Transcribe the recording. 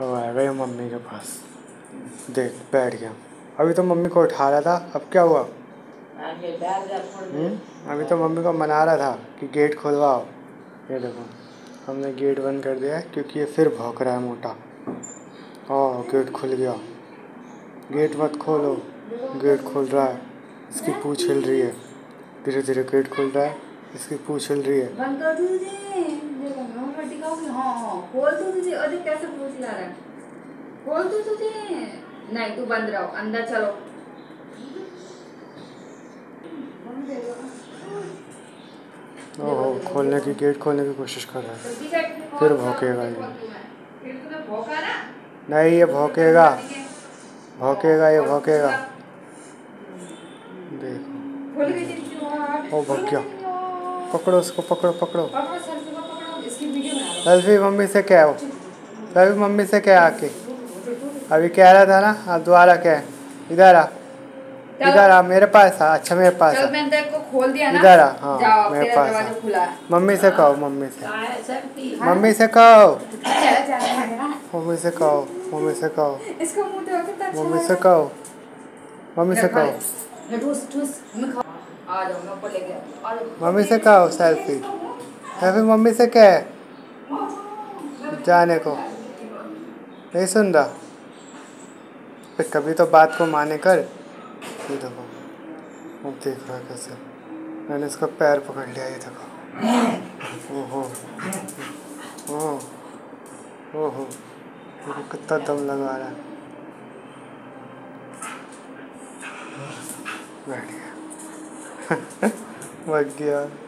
अब आ गए मम्मी के पास, देख बैठ गया। अभी तो मम्मी को उठा रहा था, अब क्या हुआ? अभी तो मम्मी को मना रहा था कि गेट खुलवाओ। ये देखो हमने गेट बंद कर दिया है क्योंकि ये फिर भौंक रहा है मोटा। ओह गेट खुल गया, गेट मत खोलो, गेट खुल रहा है। इसकी पूँछ हिल रही है, धीरे धीरे गेट खुल रहा है, इसकी पूँछ हिल रही है। नहीं तू बंद रहो, अंदर चलो। ओहो खोलने की, गेट खोलने की कोशिश कर रहा है, फिर भौंकेगा ये। नहीं ये भौंकेगा, भौंकेगा ये, भौंकेगा। देखो वो भौंक गया। पकड़ो उसको, पकड़ो पकड़ो। सेल्फी मम्मी से क्या हो, सेल्फी मम्मी से क्या आके अभी कह रहा था ना, अब दोबारा क्या? इधर आ, इधर आ, मेरे पास आ। अच्छा मेरे पास आ, इधर आ। हाँ मेरे पास आ। मम्मी से कहो, मम्मी से, मम्मी से कहो, मम्मी से कहो, मम्मी से कहो, मम्मी से कहो, मम्मी से कहो, मम्मी से कहो। सेल्फी सेल्फी मम्मी से कह, जाने को नहीं सुन रहा, कभी तो बात को माने कर। ये देखो वो देख रहा है कैसे, मैंने इसका पैर पकड़ लिया। ये देखो, ओहो ओह ओहो, कितना दम लगा रहा है। बैठ गया, भग गया।